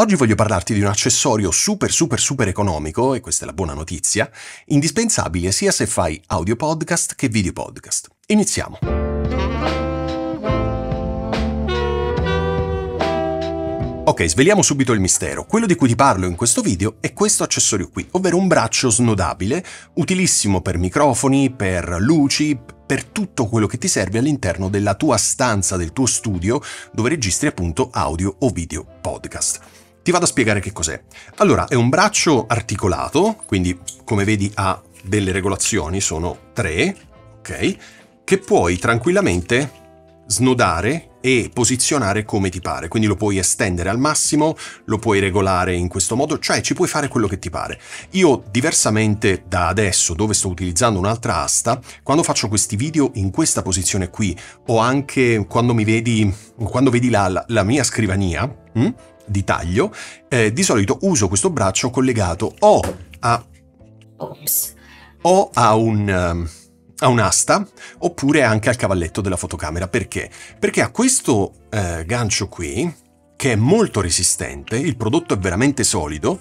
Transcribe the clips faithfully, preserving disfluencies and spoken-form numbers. Oggi voglio parlarti di un accessorio super super super economico, e questa è la buona notizia, indispensabile sia se fai audio podcast che video podcast. Iniziamo! Ok, sveliamo subito il mistero. Quello di cui ti parlo in questo video è questo accessorio qui, ovvero un braccio snodabile, utilissimo per microfoni, per luci, per tutto quello che ti serve all'interno della tua stanza, del tuo studio, dove registri appunto audio o video podcast. Ti vado a spiegare che cos'è. Allora, è un braccio articolato, quindi come vedi ha delle regolazioni, sono tre, ok? Che puoi tranquillamente snodare e posizionare come ti pare, quindi lo puoi estendere al massimo, lo puoi regolare in questo modo, cioè ci puoi fare quello che ti pare. Io, diversamente da adesso dove sto utilizzando un'altra asta, quando faccio questi video in questa posizione qui, o anche quando mi vedi, quando vedi la, la mia scrivania hm, di taglio, eh, di solito uso questo braccio collegato o a, o a un... Um, a un'asta, oppure anche al cavalletto della fotocamera. Perché? Perché ha questo eh, gancio qui, che è molto resistente, il prodotto è veramente solido,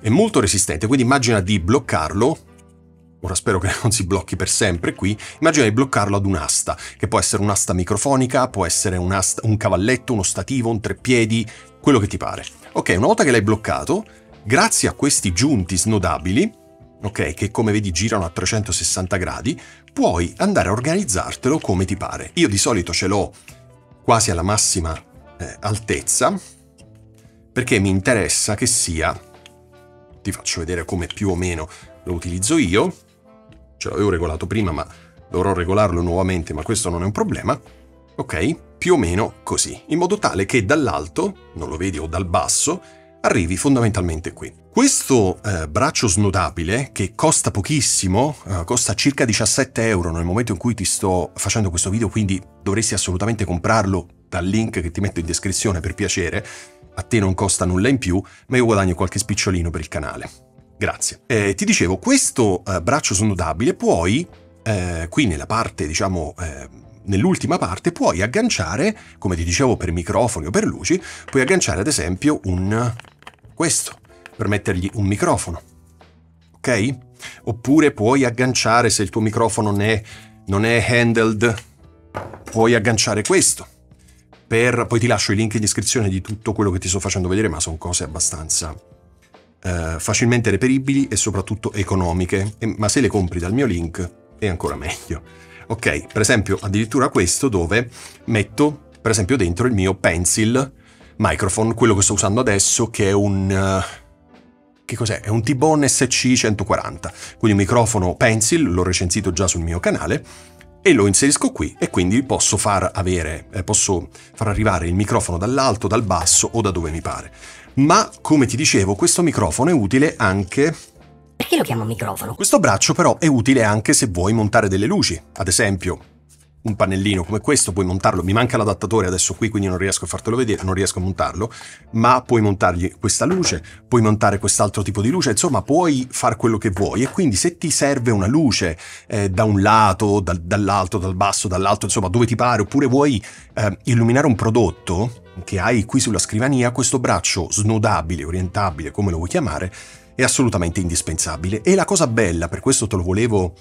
è molto resistente, quindi immagina di bloccarlo, ora spero che non si blocchi per sempre qui, immagina di bloccarlo ad un'asta, che può essere un'asta microfonica, può essere un'asta, un cavalletto, uno stativo, un treppiedi, quello che ti pare. Ok, una volta che l'hai bloccato, grazie a questi giunti snodabili, ok, che come vedi girano a trecentosessanta gradi, puoi andare a organizzartelo come ti pare. Io di solito ce l'ho quasi alla massima eh, altezza, perché mi interessa che sia, ti faccio vedere come più o meno lo utilizzo io, ce l'avevo regolato prima ma dovrò regolarlo nuovamente, ma questo non è un problema, ok, più o meno così, in modo tale che dall'alto, non lo vedi, o dal basso, arrivi fondamentalmente qui. Questo eh, braccio snodabile, che costa pochissimo, eh, costa circa diciassette euro nel momento in cui ti sto facendo questo video, quindi dovresti assolutamente comprarlo dal link che ti metto in descrizione, per piacere. A te non costa nulla in più, ma io guadagno qualche spicciolino per il canale. Grazie. Eh, ti dicevo, questo eh, braccio snodabile puoi, eh, qui nella parte, diciamo... Eh, nell'ultima parte puoi agganciare, come ti dicevo per microfoni o per luci, puoi agganciare ad esempio un questo, per mettergli un microfono, ok? Oppure puoi agganciare, se il tuo microfono non è, non è handled, puoi agganciare questo, per, poi ti lascio i link in descrizione di tutto quello che ti sto facendo vedere, ma sono cose abbastanza eh, facilmente reperibili e soprattutto economiche, e, ma se le compri dal mio link è ancora meglio. Ok, per esempio addirittura questo, dove metto per esempio dentro il mio pencil microphone, quello che sto usando adesso, che è un... Uh, che cos'è? È un T-Bone S C centoquaranta, quindi un microfono pencil, l'ho recensito già sul mio canale, e lo inserisco qui e quindi posso far avere, eh, posso far arrivare il microfono dall'alto, dal basso o da dove mi pare. Ma, come ti dicevo, questo microfono è utile anche... Perché lo chiamo microfono? Questo braccio però è utile anche se vuoi montare delle luci, ad esempio un pannellino come questo puoi montarlo, mi manca l'adattatore adesso qui quindi non riesco a fartelo vedere, non riesco a montarlo, ma puoi montargli questa luce, puoi montare quest'altro tipo di luce, insomma puoi fare quello che vuoi, e quindi se ti serve una luce eh, da un lato, da, dall'alto, dal basso, dall'alto, insomma dove ti pare, oppure vuoi eh, illuminare un prodotto che hai qui sulla scrivania, questo braccio snodabile, orientabile, come lo vuoi chiamare, è assolutamente indispensabile. E la cosa bella, per questo te lo volevo,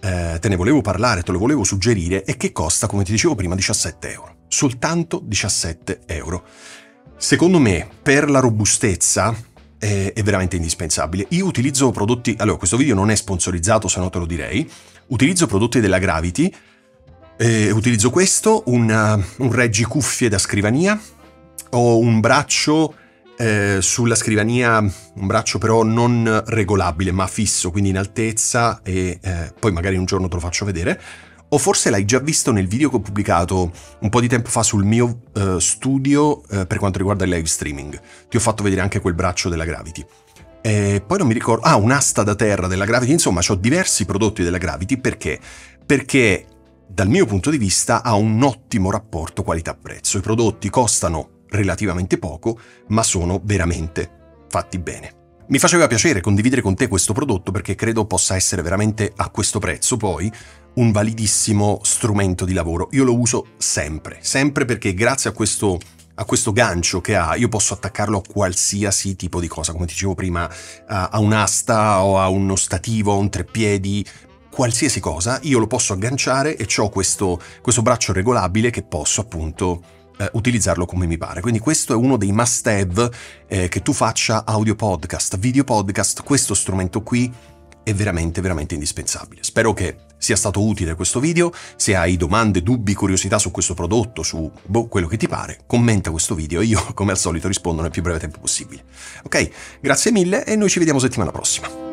eh, te ne volevo parlare, te lo volevo suggerire, è che costa, come ti dicevo prima, diciassette euro. Soltanto diciassette euro. Secondo me, per la robustezza, eh, è veramente indispensabile. Io utilizzo prodotti... Allora, questo video non è sponsorizzato, se no te lo direi. Utilizzo prodotti della Gravity. Eh, utilizzo questo, una, un reggicuffie da scrivania. Ho un braccio... Eh, sulla scrivania, un braccio però non regolabile ma fisso, quindi in altezza, e eh, poi magari un giorno te lo faccio vedere, o forse l'hai già visto nel video che ho pubblicato un po' di tempo fa sul mio eh, studio eh, per quanto riguarda il live streaming, ti ho fatto vedere anche quel braccio della Gravity. E poi non mi ricordo, ah, un'asta da terra della Gravity, insomma c'ho diversi prodotti della Gravity. Perché? Perché dal mio punto di vista ha un ottimo rapporto qualità-prezzo, i prodotti costano relativamente poco, ma sono veramente fatti bene. Mi faceva piacere condividere con te questo prodotto perché credo possa essere veramente, a questo prezzo poi, un validissimo strumento di lavoro. Io lo uso sempre, sempre perché grazie a questo a questo gancio che ha, io posso attaccarlo a qualsiasi tipo di cosa, come dicevo prima, a, a un'asta o a uno stativo, a un treppiedi, qualsiasi cosa, io lo posso agganciare e ho questo, questo braccio regolabile che posso appunto eh, utilizzarlo come mi pare. Quindi questo è uno dei must have, eh, che tu faccia audio podcast, video podcast, questo strumento qui è veramente veramente indispensabile. Spero che sia stato utile questo video. Se hai domande, dubbi, curiosità su questo prodotto, su boh, quello che ti pare, commenta questo video e io come al solito rispondo nel più breve tempo possibile. Ok, grazie mille e noi ci vediamo settimana prossima.